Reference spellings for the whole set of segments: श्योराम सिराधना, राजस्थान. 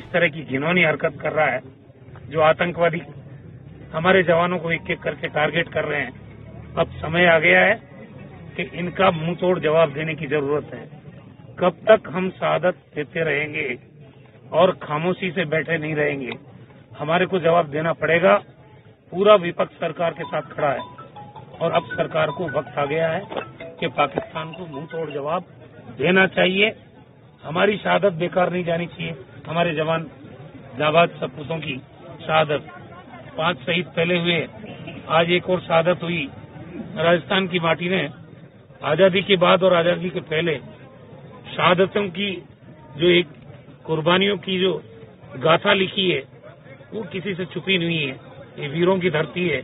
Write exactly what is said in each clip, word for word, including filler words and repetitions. इस तरह की घिनौनी हरकत कर रहा है, जो आतंकवादी हमारे जवानों को एक एक करके टारगेट कर रहे हैं। अब समय आ गया है कि इनका मुंह तोड़ जवाब देने की जरूरत है। कब तक हम शहादत देते रहेंगे और खामोशी से बैठे नहीं रहेंगे? हमारे को जवाब देना पड़ेगा। पूरा विपक्ष सरकार के साथ खड़ा है और अब सरकार को वक्त आ गया है कि पाकिस्तान को मुंह तोड़ जवाब देना चाहिए। हमारी शहादत बेकार नहीं जानी चाहिए। हमारे जवान जाबाज सपूतों की शहादत, पांच शहीद पहले हुए, आज एक और शहादत हुई। राजस्थान की माटी ने आजादी के बाद और आजादी के पहले शहादतों की जो एक कुर्बानियों की जो गाथा लिखी है वो किसी से छुपी नहीं है। ये वीरों की धरती है।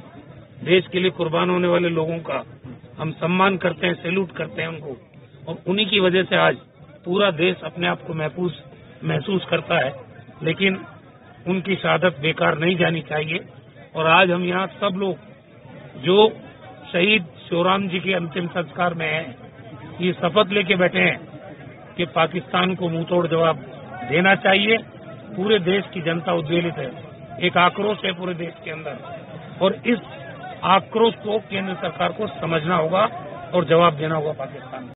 देश के लिए कुर्बान होने वाले लोगों का हम सम्मान करते हैं, सैल्यूट करते हैं उनको, और उन्हीं की वजह से आज पूरा देश अपने आप को महफूज महसूस करता है। लेकिन उनकी शहादत बेकार नहीं जानी चाहिए। और आज हम यहाँ सब लोग जो शहीद श्योराम जी के अंतिम संस्कार में हैं, ये शपथ लेके बैठे हैं कि पाकिस्तान को मुंहतोड़ जवाब देना चाहिए। पूरे देश की जनता उद्वेलित है, एक आक्रोश है पूरे देश के अंदर, और इस आक्रोश को केंद्र सरकार को समझना होगा और जवाब देना होगा पाकिस्तान को।